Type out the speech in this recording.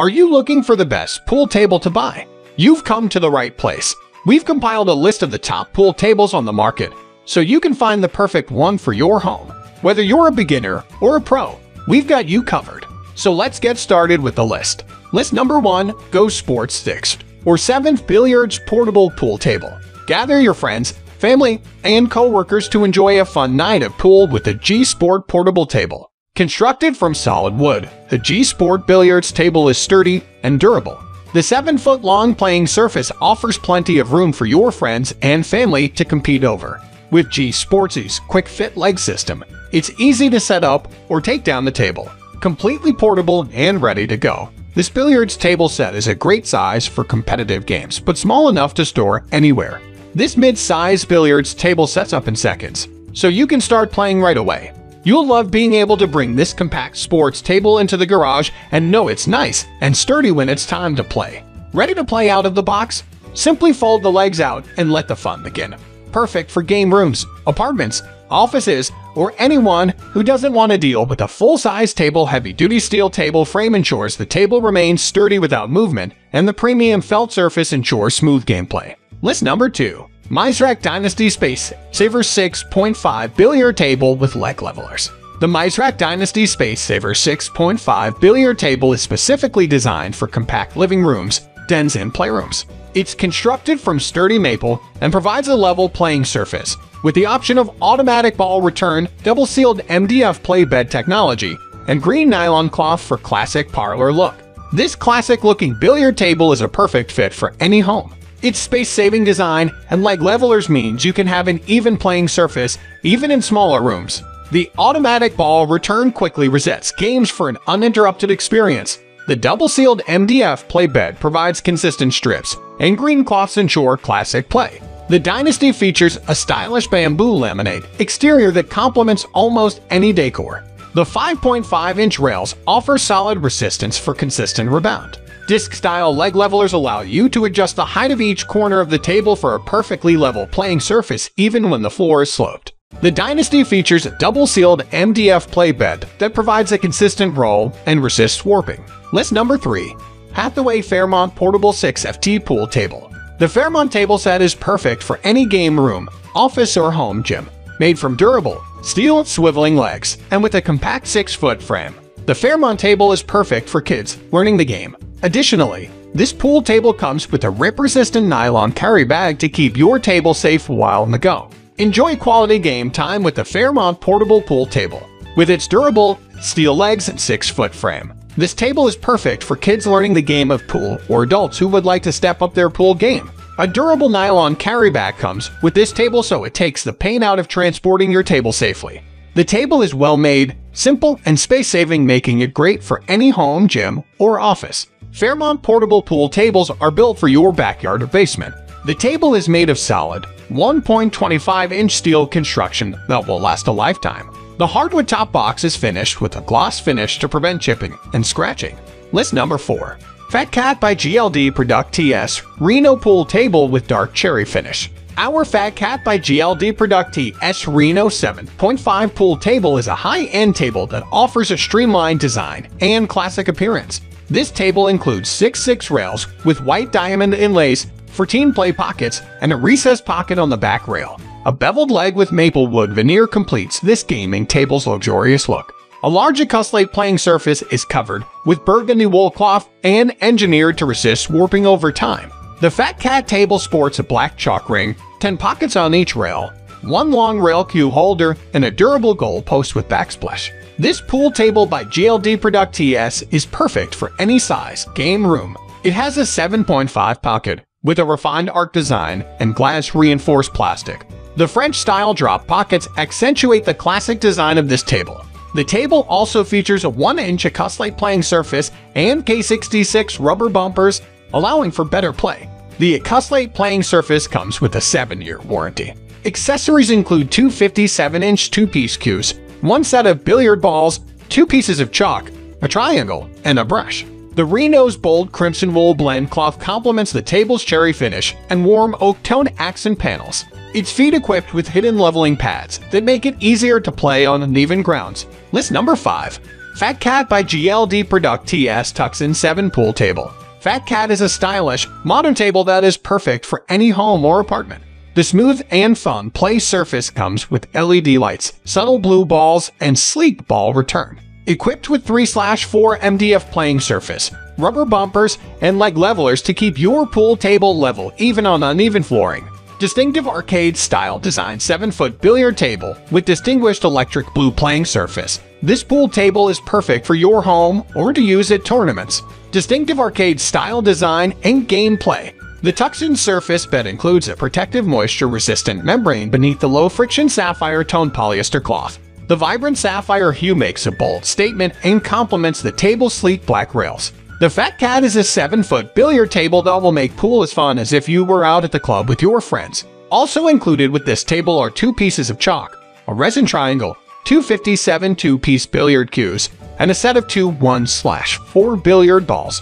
Are you looking for the best pool table to buy? You've come to the right place. We've compiled a list of the top pool tables on the market, so you can find the perfect one for your home. Whether you're a beginner or a pro, we've got you covered. So let's get started with the list. List number 1, GoSports 6th or 7th Billiards Portable Pool Table. Gather your friends, family, and coworkers to enjoy a fun night of pool with the G-Sport Portable Table. Constructed from solid wood, the G-Sport billiards table is sturdy and durable. The 7-foot-long playing surface offers plenty of room for your friends and family to compete over. With G-Sports' quick-fit leg system, it's easy to set up or take down the table. Completely portable and ready to go, this billiards table set is a great size for competitive games but small enough to store anywhere. This mid-size billiards table sets up in seconds, so you can start playing right away. You'll love being able to bring this compact sports table into the garage and know it's nice and sturdy when it's time to play. Ready to play out of the box? Simply fold the legs out and let the fun begin. Perfect for game rooms, apartments, offices, or anyone who doesn't want to deal with a full-size table. Heavy-duty steel table frame ensures the table remains sturdy without movement, and the premium felt surface ensures smooth gameplay. List number 2. Mizerak Dynasty Space Saver 6.5 Billiard Table with Leg Levelers. The Mizerak Dynasty Space Saver 6.5 Billiard Table is specifically designed for compact living rooms, dens, and playrooms. It's constructed from sturdy maple and provides a level playing surface. With the option of automatic ball return, double-sealed MDF play bed technology, and green nylon cloth for classic parlor look, this classic-looking billiard table is a perfect fit for any home. Its space-saving design and leg levelers means you can have an even playing surface, even in smaller rooms. The automatic ball return quickly resets games for an uninterrupted experience. The double-sealed MDF play bed provides consistent strips, and green cloths ensure classic play. The Dynasty features a stylish bamboo laminate exterior that complements almost any decor. The 5.5-inch rails offer solid resistance for consistent rebound. Disc-style leg levelers allow you to adjust the height of each corner of the table for a perfectly level playing surface even when the floor is sloped. The Dynasty features a double-sealed MDF play bed that provides a consistent roll and resists warping. List number 3. Hathaway Fairmont Portable 6ft Pool Table. The Fairmont table set is perfect for any game room, office, or home gym. Made from durable, steel swiveling legs and with a compact 6-foot frame, the Fairmont table is perfect for kids learning the game. Additionally, this pool table comes with a rip-resistant nylon carry bag to keep your table safe while on the go. Enjoy quality game time with the Fairmont Portable Pool Table. With its durable, steel legs and 6-foot frame, this table is perfect for kids learning the game of pool or adults who would like to step up their pool game. A durable nylon carry bag comes with this table, so it takes the pain out of transporting your table safely. The table is well-made, simple, and space-saving, making it great for any home, gym, or office. Fairmont portable pool tables are built for your backyard or basement. The table is made of solid, 1.25-inch steel construction that will last a lifetime. The hardwood top box is finished with a gloss finish to prevent chipping and scratching. List number 4. Fat Cat by GLD Products TS Reno Pool Table with Dark Cherry Finish. Our Fat Cat by GLD Products TS Reno 7.5 Pool Table is a high-end table that offers a streamlined design and classic appearance. This table includes 6-6 rails with white diamond inlays, 14 play pockets, and a recessed pocket on the back rail. A beveled leg with maple wood veneer completes this gaming table's luxurious look. A large Accuslate playing surface is covered with burgundy wool cloth and engineered to resist warping over time. The Fat Cat table sports a black chalk ring, 10 pockets on each rail, one long rail cue holder, and a durable goal post with backsplash. This pool table by GLD Products TS is perfect for any size game room. It has a 7.5 pocket with a refined arc design and glass reinforced plastic. The French-style drop pockets accentuate the classic design of this table. The table also features a 1-inch Accuslate playing surface and K66 rubber bumpers, allowing for better play. The Accuslate playing surface comes with a 7-year warranty. Accessories include 2 57-inch two-piece cues, one set of billiard balls, 2 pieces of chalk, a triangle, and a brush. The Reno's bold crimson wool blend cloth complements the table's cherry finish and warm oak tone accent panels. Its feet equipped with hidden leveling pads that make it easier to play on uneven grounds. List number 5. Fat Cat by GLD Products TS Tucson 7 Pool Table. Fat Cat is a stylish, modern table that is perfect for any home or apartment. The smooth and fun play surface comes with LED lights, subtle blue balls, and sleek ball return. Equipped with 3/4 MDF playing surface, rubber bumpers, and leg levelers to keep your pool table level even on uneven flooring. Distinctive arcade-style design 7-foot billiard table with distinguished electric blue playing surface. This pool table is perfect for your home or to use at tournaments. Distinctive arcade-style design and gameplay. The Tucson surface bed includes a protective moisture-resistant membrane beneath the low-friction sapphire-toned polyester cloth. The vibrant sapphire hue makes a bold statement and complements the table's sleek black rails. The Fat Cat is a 7-foot billiard table that will make pool as fun as if you were out at the club with your friends. Also included with this table are 2 pieces of chalk, a resin triangle, 257 2-piece billiard cues, and a set of 2 1/4 billiard balls.